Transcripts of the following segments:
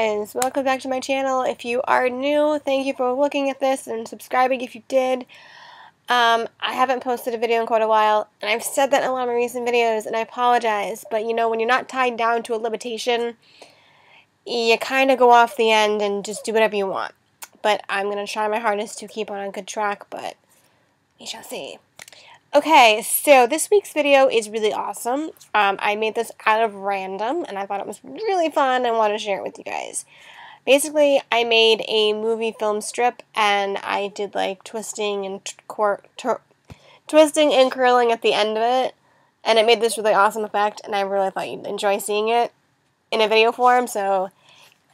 guys, welcome back to my channel. If you are new, thank you for looking at this and subscribing if you did. I haven't posted a video in quite a while, and I've said that in a lot of my recent videos, and I apologize, but you know, when you're not tied down to a limitation, you kind of go off the end and just do whatever you want. But I'm going to try my hardest to keep on a good track, but we shall see. Okay, so this week's video is really awesome. I made this out of random, and I thought it was really fun and wanted to share it with you guys. Basically, I made a movie film strip, and I did, like, twisting and curling at the end of it, and it made this really awesome effect, and I really thought you'd enjoy seeing it in a video form, so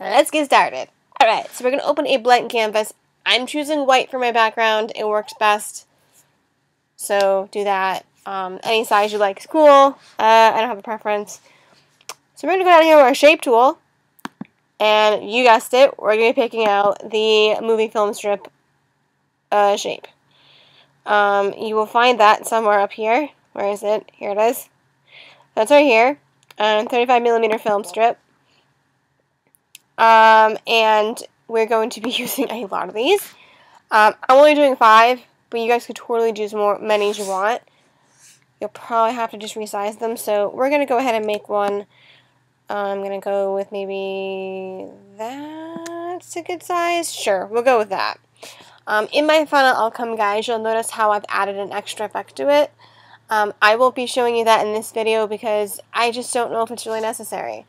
let's get started. Alright, so we're going to open a blank canvas. I'm choosing white for my background. It works best. So do that. Any size you like is cool. I don't have a preference. So we're going to go down here with our shape tool. And you guessed it, we're going to be picking out the movie film strip shape. You will find that somewhere up here. Where is it? Here it is. That's right here. 35mm film strip. And we're going to be using a lot of these. I'm only doing 5. But you guys could totally do many as you want. You'll probably have to just resize them. So we're going to go ahead and make one. I'm going to go with maybe that's a good size. Sure, we'll go with that. In my final outcome, guys, you'll notice how I've added an extra effect to it. I won't be showing you that in this video because I just don't know if it's really necessary.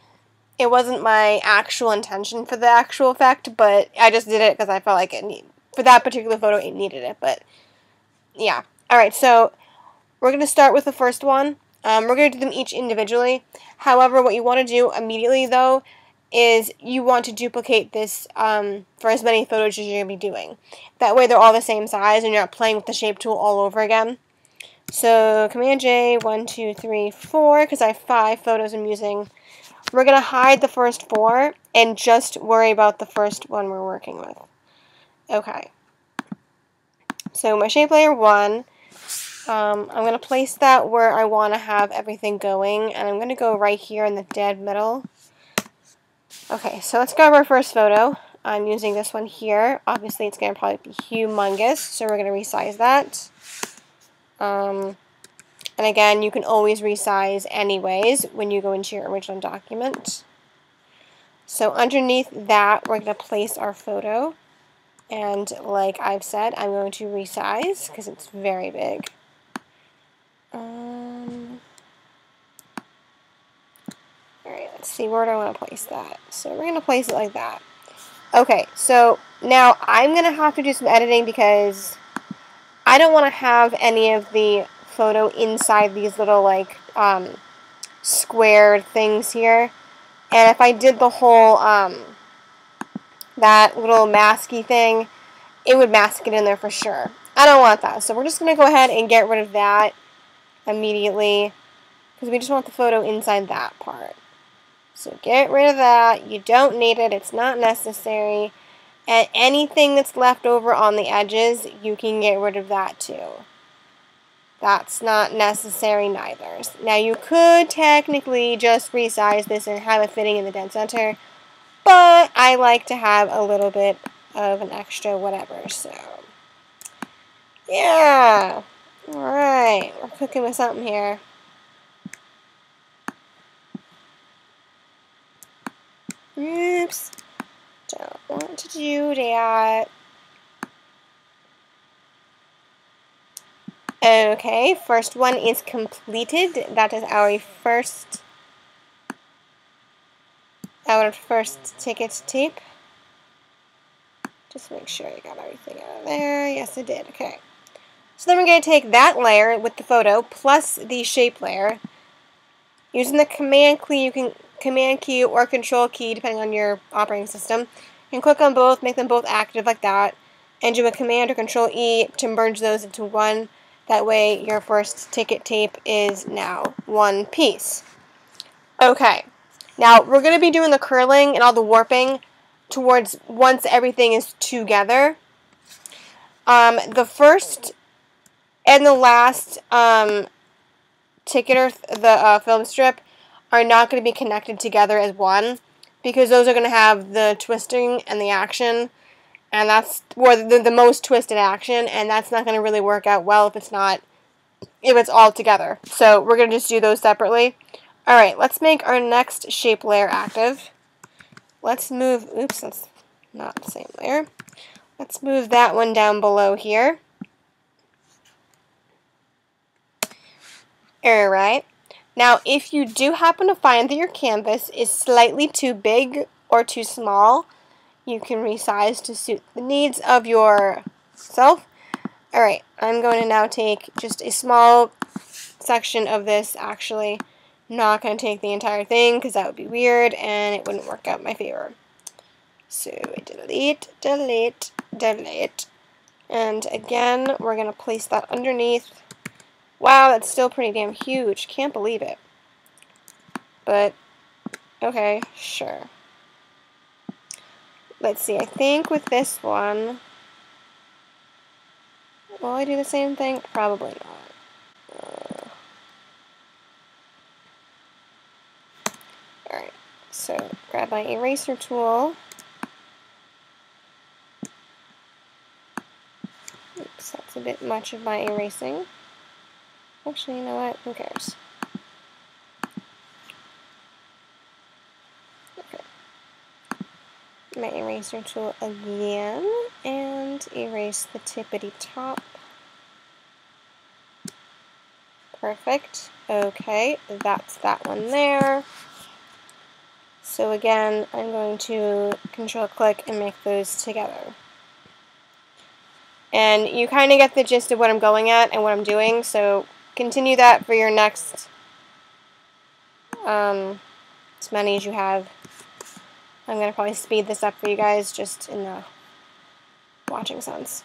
It wasn't my actual intention for the actual effect, but I just did it because I felt like for that particular photo it needed it, but yeah. Alright, so we're going to start with the first one. We're going to do them each individually. However, what you want to do immediately, though, is you want to duplicate this for as many photos as you're going to be doing. That way they're all the same size and you're not playing with the shape tool all over again. So, Command-J, 1, 2, 3, 4, because I have 5 photos I'm using. We're going to hide the first 4 and just worry about the first one we're working with. Okay. So my shape layer 1, I'm going to place that where I want to have everything going, and I'm going to go right here in the dead middle. Okay, so let's grab our first photo. I'm using this one here. Obviously, it's going to probably be humongous, so we're going to resize that. And again, you can always resize anyways when you go into your original document. So underneath that, we're going to place our photo. And like I've said, I'm going to resize because it's very big. Alright, let's see, where do I want to place that? So we're going to place it like that. Okay, so now I'm going to have to do some editing because I don't want to have any of the photo inside these little, like, squared things here. And if I did the whole, that little masky thing, it would mask it in there for sure. I don't want that, so we're just going to go ahead and get rid of that immediately because we just want the photo inside that part. So get rid of that. You don't need it. It's not necessary. And anything that's left over on the edges, you can get rid of that too. That's not necessary neither. Now you could technically just resize this and have it fitting in the dead center, but I like to have a little bit of an extra whatever, so yeah. Alright, we're cooking with something here. Oops. Don't want to do that. Okay, first one is completed. That is our first... our first ticket tape. Just make sure you got everything out of there. Yes, it did. Okay. So then we're going to take that layer with the photo plus the shape layer. Using the command key, you can command key or control key depending on your operating system. You can click on both, make them both active like that, and do a command or control E to merge those into one. That way your first ticket tape is now one piece. Okay. Now, we're going to be doing the curling and all the warping towards once everything is together. The first and the last film strip are not going to be connected together as one. because those are going to have the twisting and the action, and that's where the most twisted action, and that's not going to really work out well if it's all together. So we're going to just do those separately. Alright, let's make our next shape layer active. Let's move, oops, that's not the same layer. Let's move that one down below here. Alright, now if you do happen to find that your canvas is slightly too big or too small, you can resize to suit the needs of yourself. Alright, I'm going to now take just a small section of this, actually. Not going to take the entire thing because that would be weird and it wouldn't work out in my favor. So delete, delete, delete. And again, we're going to place that underneath. Wow, that's still pretty damn huge. Can't believe it. But, okay, sure. Let's see, I think with this one, will I do the same thing? Probably not. Alright, so grab my eraser tool. Oops, that's a bit much of my erasing. Actually, you know what? Who cares? Okay. My eraser tool again, and erase the tippity top. Perfect. Okay, that's that one there. So again, I'm going to control click and make those together. And you kind of get the gist of what I'm going at and what I'm doing, so continue that for your next, as many as you have. I'm going to probably speed this up for you guys just in the watching sense.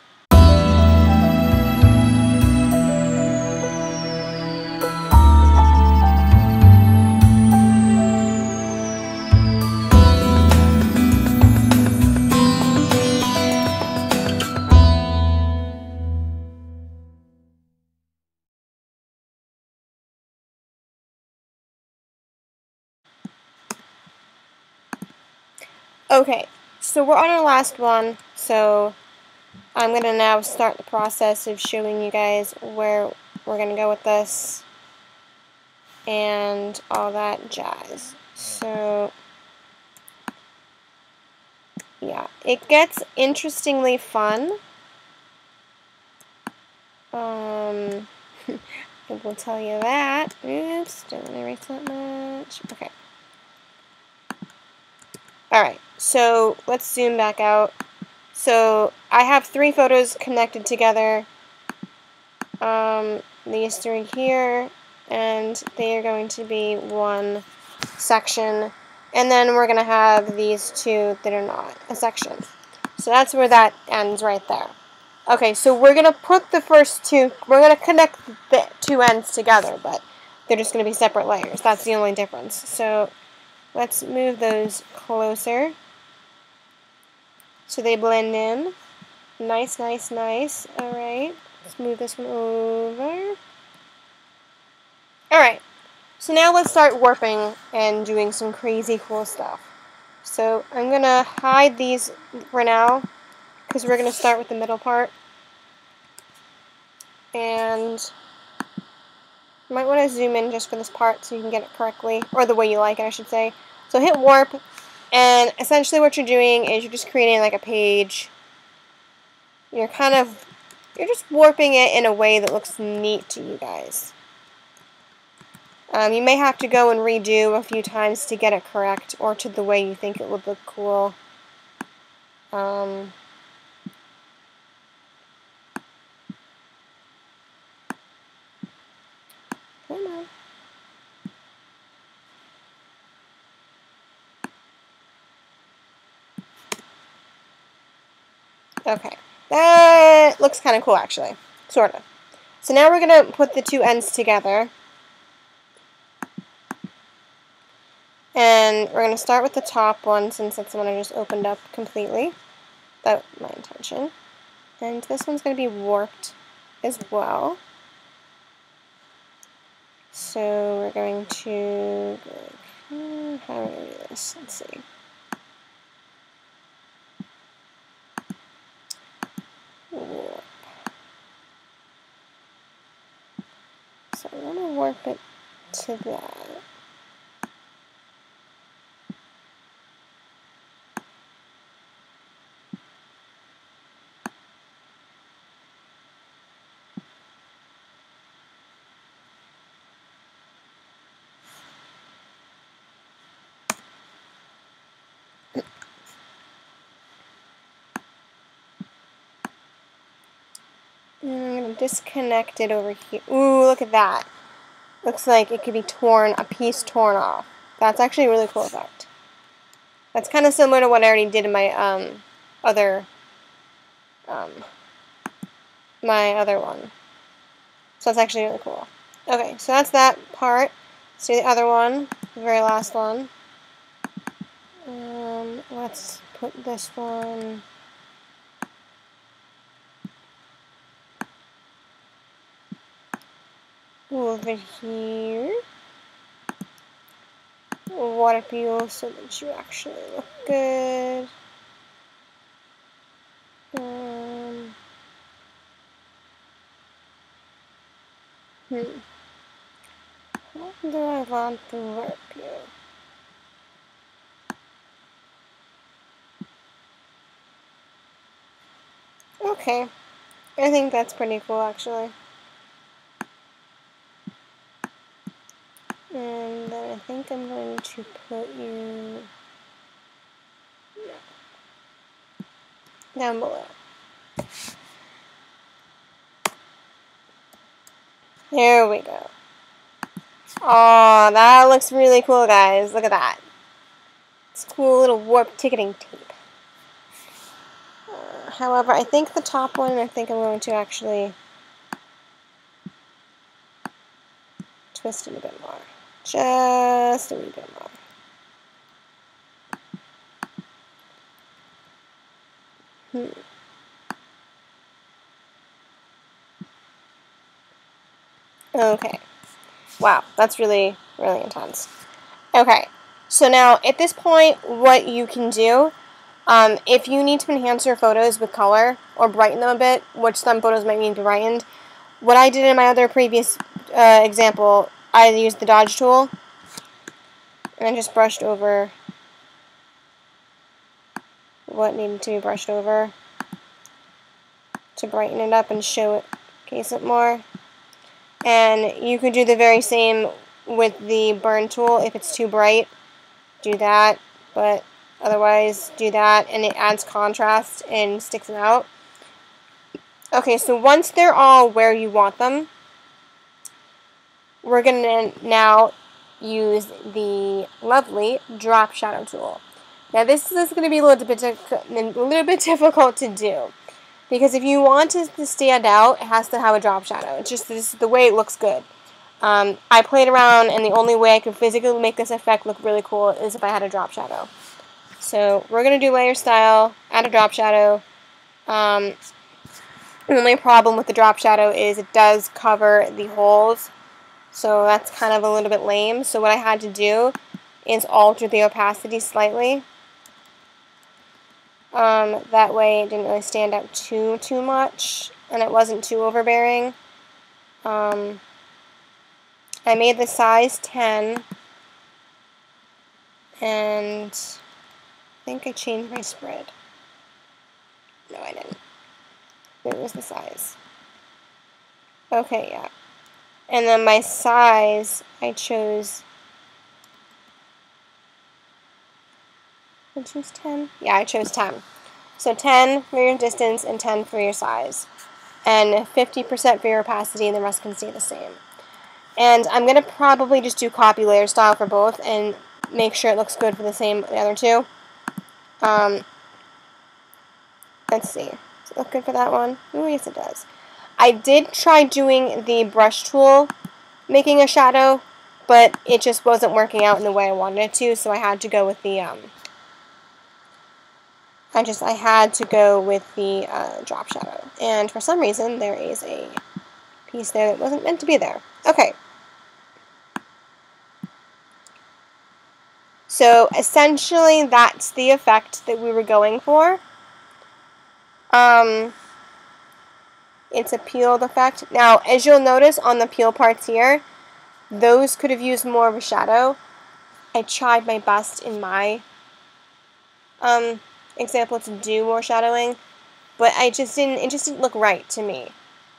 Okay, so we're on our last one, so I'm going to now start the process of showing you guys where we're going to go with this and all that jazz. So, yeah, it gets interestingly fun. I will tell you that. Oops, don't want to erase that much. Okay. Alright, so let's zoom back out. So I have three photos connected together. These three here, and they are going to be one section. And then we're going to have these two that are not a section. So that's where that ends right there. Okay, so we're going to put the first two, we're going to connect the two ends together, but they're just going to be separate layers. That's the only difference. So let's move those closer so they blend in. Nice, nice, nice. Alright, let's move this one over. Alright, so now let's start warping and doing some crazy cool stuff. So I'm going to hide these for now because we're going to start with the middle part. And you might want to zoom in just for this part so you can get it correctly, or the way you like it, I should say. So hit warp, and essentially what you're doing is you're just creating like a page. You're just warping it in a way that looks neat to you guys. You may have to go and redo a few times to get it correct, or to the way you think it would look cool. Okay, that looks kind of cool actually, sort of. So now we're going to put the two ends together. And we're going to start with the top one since that's the one I just opened up completely. That was my intention. And this one's going to be warped as well. So we're going to, how do we do this? Let's see. So I'm going to work it to that. I'm going to disconnect it over here. Ooh, look at that. Looks like it could be torn, a piece torn off. That's actually a really cool effect. That's kind of similar to what I already did in my other one. So that's actually really cool. Okay, so that's that part. Let's do the other one, the very last one. Let's put this one... over here, water peel so that you actually look good. What do I want to water peel? Okay, I think that's pretty cool actually. And then I think I'm going to put you down below. There we go. Oh, that looks really cool, guys. Look at that. It's cool little warp ticketing tape. However, I think the top one, I think I'm going to actually twist it a bit more. Just a wee bit more. Okay. Wow, that's really, really intense. Okay, so now at this point, what you can do, if you need to enhance your photos with color or brighten them a bit, which some photos might need to be brightened, what I did in my other previous example, I used the dodge tool and I just brushed over what needed to be brushed over to brighten it up and showcase it more. And you could do the very same with the burn tool. If it's too bright, do that, but otherwise do that, and it adds contrast and sticks it out. Okay, so once they're all where you want them, we're going to now use the lovely drop shadow tool. Now this is going to be a little bit difficult to do, because if you want it to stand out, it has to have a drop shadow. It's just this is the way it looks good. I played around, and the only way I could physically make this effect look really cool is if I had a drop shadow. So we're going to do layer style, add a drop shadow. The only problem with the drop shadow is it does cover the holes. So that's kind of a little bit lame. So what I had to do is alter the opacity slightly. That way it didn't really stand out too much, and it wasn't too overbearing. I made the size 10, and I think I changed my spread. No, I didn't. It was the size. Okay, yeah. And then my size, I chose 10? Yeah, I chose 10. So 10 for your distance and 10 for your size. And 50% for your opacity, and the rest can stay the same. And I'm going to probably just do copy layer style for both and make sure it looks good for the other two. Let's see. Does it look good for that one? Oh, yes it does. I did try doing the brush tool, making a shadow, but it just wasn't working out in the way I wanted it to, so I had to go with the, drop shadow. And for some reason, there is a piece there that wasn't meant to be there. Okay. So essentially, that's the effect that we were going for. It's a peeled effect. Now, as you'll notice on the peel parts here, those could have used more of a shadow. I tried my best in my example to do more shadowing, but it just didn't look right to me.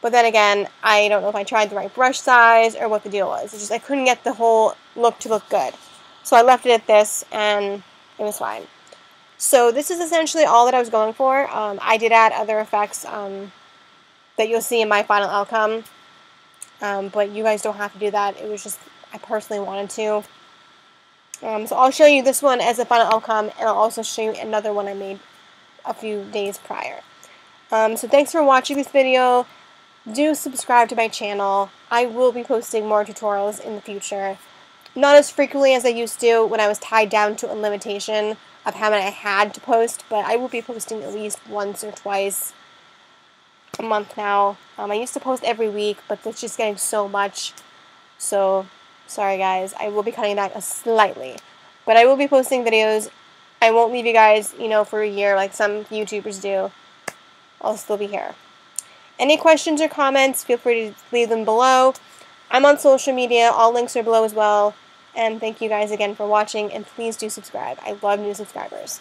But then again, I don't know if I tried the right brush size or what the deal was. It's just I couldn't get the whole look to look good. So I left it at this, and it was fine. So this is essentially all that I was going for. I did add other effects that you'll see in my final outcome, but you guys don't have to do that. It was just, I personally wanted to. So I'll show you this one as a final outcome, and I'll also show you another one I made a few days prior. So thanks for watching this video. Do subscribe to my channel. I will be posting more tutorials in the future. Not as frequently as I used to when I was tied down to a limitation of how many I had to post, but I will be posting at least once or twice a month now. I used to post every week, but it's just getting so much. So, sorry guys, I will be cutting back slightly. But I will be posting videos. I won't leave you guys, you know, for a year like some YouTubers do. I'll still be here. Any questions or comments, feel free to leave them below. I'm on social media. All links are below as well. And thank you guys again for watching. And please do subscribe. I love new subscribers.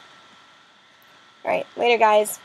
All right. Later, guys.